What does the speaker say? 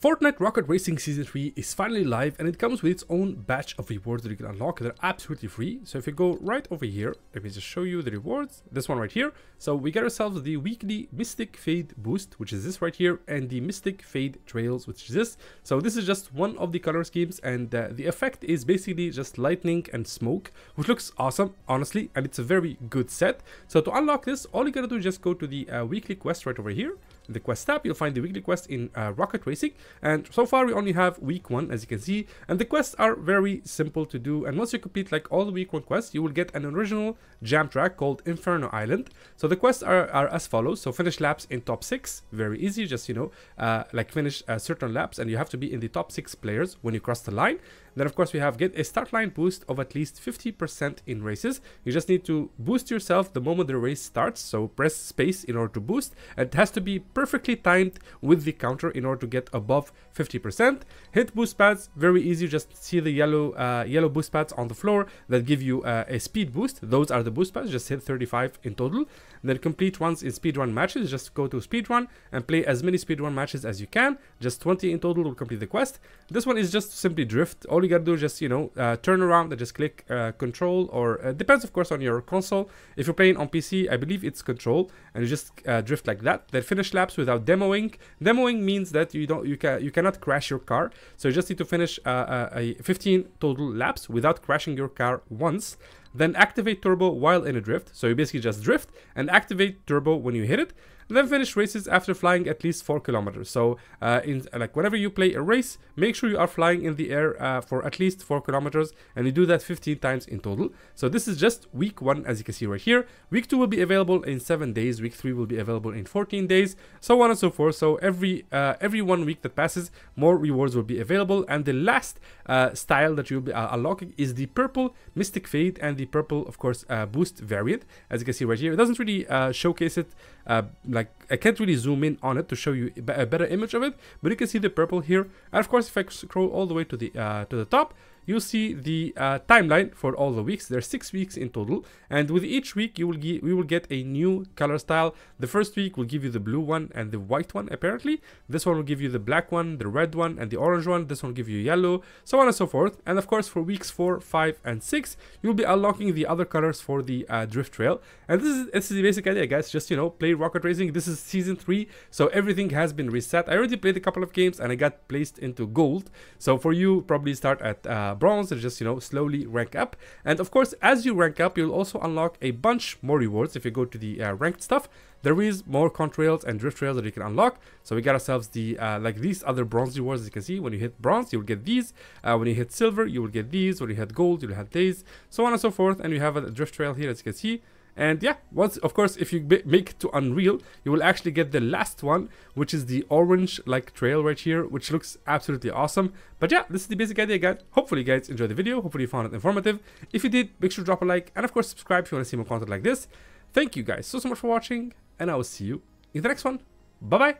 Fortnite Rocket Racing Season 3 is finally live, and it comes with its own batch of rewards that you can unlock. They're absolutely free. So if you go right over here, let me just show you the rewards. This one right here. So we got ourselves the weekly Mystic Fade Boost, which is this right here, and the Mystic Fade Trails, which is this. So this is just one of the color schemes, and the effect is basically just lightning and smoke, which looks awesome, honestly, and it's a very good set. So to unlock this, all you gotta do is just go to the weekly quest right over here. In the quest tab, you'll find the weekly quest in Rocket Racing. And so far we only have week 1, as you can see, and the quests are very simple to do, and once you complete like all the week 1 quests, you will get an original jam track called Inferno Island. So the quests are as follows. So finish laps in top 6, very easy, just, you know, like finish certain laps, and you have to be in the top 6 players when you cross the line. Then of course we have get a start line boost of at least 50% in races. You just need to boost yourself the moment the race starts, so press space in order to boost, and it has to be perfectly timed with the counter in order to get above 50%. Hit boost pads, very easy, just see the yellow boost pads on the floor that give you a speed boost. Those are the boost pads, just hit 35 in total. And then complete ones in speedrun matches, just go to speedrun and play as many speedrun matches as you can, just 20 in total will complete the quest. This one is just simply drift. All you gotta do is just, you know, turn around and just click control, or depends of course on your console. If you're playing on PC, I believe it's control, and you just drift like that. Then finish laps without demoing. Demoing means that you cannot crash your car, so you just need to finish 15 total laps without crashing your car once. Then activate turbo while in a drift, so you basically just drift and activate turbo when you hit it. And then finish races after flying at least 4 kilometers. So whenever you play a race, make sure you are flying in the air for at least 4 kilometers, and you do that 15 times in total. So this is just week 1, as you can see right here. Week 2 will be available in 7 days. Week 3 will be available in 14 days, so on and so forth. So every 1 week that passes, more rewards will be available. And the last style that you'll be unlocking is the purple Mystic Fade and the purple, of course, boost variant, as you can see right here. It doesn't really showcase it. Like, I can't really zoom in on it to show you a better image of it, but you can see the purple here. And of course, if I scroll all the way to the top, you'll see the timeline for all the weeks. There are 6 weeks in total, and with each week we will get a new color style. The first week will give you the blue one and the white one, apparently. This one will give you the black one, the red one, and the orange one. This one will give you yellow, so on and so forth. And of course, for weeks 4, 5, and 6, you'll be unlocking the other colors for the drift trail. And this is the basic idea, guys. Just, you know, play Rocket Racing. This is season 3, so everything has been reset. I already played a couple of games and I got placed into gold. So for you, probably start at bronze and just, you know, slowly rank up. And of course, as you rank up, you'll also unlock a bunch more rewards. If you go to the ranked stuff, there is more contrails and drift trails that you can unlock. So we got ourselves the like these other bronze rewards. As you can see, when you hit bronze, you'll get these. When you hit silver, you will get these. When you hit gold, you'll have these, so on and so forth. And you have a drift trail here, as you can see. And yeah, once, of course, if you make it to Unreal, you will actually get the last one, which is the orange like trail right here, which looks absolutely awesome. But yeah, this is the basic idea, guys. Hopefully you guys enjoyed the video. Hopefully you found it informative. If you did, make sure to drop a like, and of course subscribe if you want to see more content like this. Thank you guys so much for watching, and I will see you in the next one. Bye bye.